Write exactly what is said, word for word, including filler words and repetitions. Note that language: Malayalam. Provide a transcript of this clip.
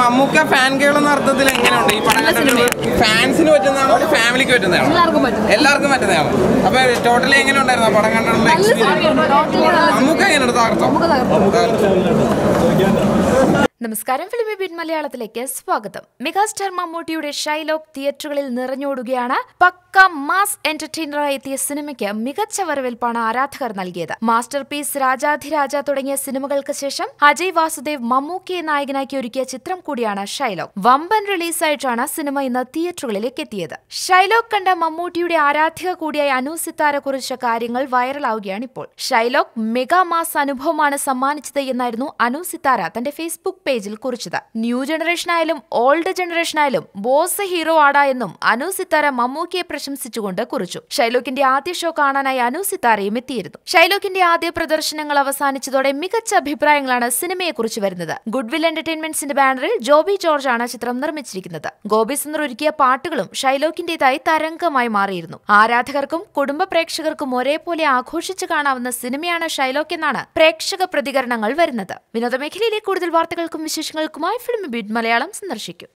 മമ്മൂക്ക ഫാൻ ഗേൾ എന്ന അർത്ഥത്തിൽ എങ്ങനെയുണ്ട് ഈ പടം? ഫാൻസിന് പറ്റുന്നതാണോ ഫാമിലിക്ക് പറ്റുന്നതാണോ? എല്ലാവർക്കും പറ്റുന്നതാണ്. അപ്പൊ ടോട്ടലി എങ്ങനെ ഉണ്ടായിരുന്നു ആ പടം കണ്ടിട്ടുള്ള എക്സ്പീരിയൻസ്? മമ്മൂക്ക എങ്ങനെയുണ്ട്? തകർത്തോ? നമസ്കാരം, ഫിലിമി ബീറ്റ് മലയാളത്തിലേക്ക് സ്വാഗതം. മെഗാസ്റ്റാർ മമ്മൂട്ടിയുടെ ഷൈലോക്ക് തിയേറ്ററുകളിൽ നിറഞ്ഞോടുകയാണ്. പക്ക മാസ് എന്റർടൈനറായി എത്തിയ സിനിമയ്ക്ക് മികച്ച വരവേൽപ്പാണ് ആരാധകർ നൽകിയത്. മാസ്റ്റർ പീസ്, രാജാധിരാജ തുടങ്ങിയ സിനിമകൾക്ക് ശേഷം അജയ് വാസുദേവ് മമ്മൂക്കയെ നായകനാക്കി ഒരുക്കിയ ചിത്രം കൂടിയാണ് ഷൈലോക്ക്. വമ്പൻ റിലീസായിട്ടാണ് സിനിമ ഇന്ന് തിയേറ്ററുകളിലേക്ക് എത്തിയത്. ഷൈലോക്ക് കണ്ട മമ്മൂട്ടിയുടെ ആരാധിക കൂടിയായ അനുസിത്താര കുറിച്ച കാര്യങ്ങൾ വൈറലാവുകയാണ് ഇപ്പോൾ. ഷൈലോക്ക് മെഗാ മാസ് അനുഭവമാണ് സമ്മാനിച്ചത് എന്നായിരുന്നു അനുസിത്താര തന്റെ ഫേസ്ബുക്ക് പേജിൽ കുറിച്ചത്. ന്യൂ ജനറേഷനായാലും ഓൾഡ് ജനറേഷനായാലും ബോസ് ഹീറോ ആടാ എന്നും അനുസിത്താര മമ്മൂക്കയെ പ്രശംസിച്ചുകൊണ്ട് കുറിച്ചു. ഷൈലോക്കിന്റെ ആദ്യ ഷോ കാണാനായി അനുസിത്താരയും എത്തിയിരുന്നു. ഷൈലോക്കിന്റെ ആദ്യ പ്രദർശനങ്ങൾ അവസാനിച്ചതോടെ മികച്ച അഭിപ്രായങ്ങളാണ് സിനിമയെക്കുറിച്ച് വരുന്നത്. ഗുഡ്വിൽ എന്റർടൈൻമെന്റ്സിന്റെ ബാനറിൽ ജോബി ജോർജ് ആണ് ചിത്രം നിർമ്മിച്ചിരിക്കുന്നത്. ഗോപി സുന്ദർ ഒരുക്കിയ പാട്ടുകളും ഷൈലോക്കിന്റേതായി തരംഗമായി മാറിയിരുന്നു. ആരാധകർക്കും കുടുംബ പ്രേക്ഷകർക്കും ഒരേപോലെ ആഘോഷിച്ചു കാണാവുന്ന സിനിമയാണ് ഷൈലോക്ക് എന്നാണ് പ്രേക്ഷക പ്രതികരണങ്ങൾ വരുന്നത്. വിനോദമേഖലയിലെ കൂടുതൽ വാർത്തകൾക്ക് വിശേഷങ്ങൾക്കുമായി ഫിലിം ബീറ്റ് മലയാളം സന്ദർശിക്കും.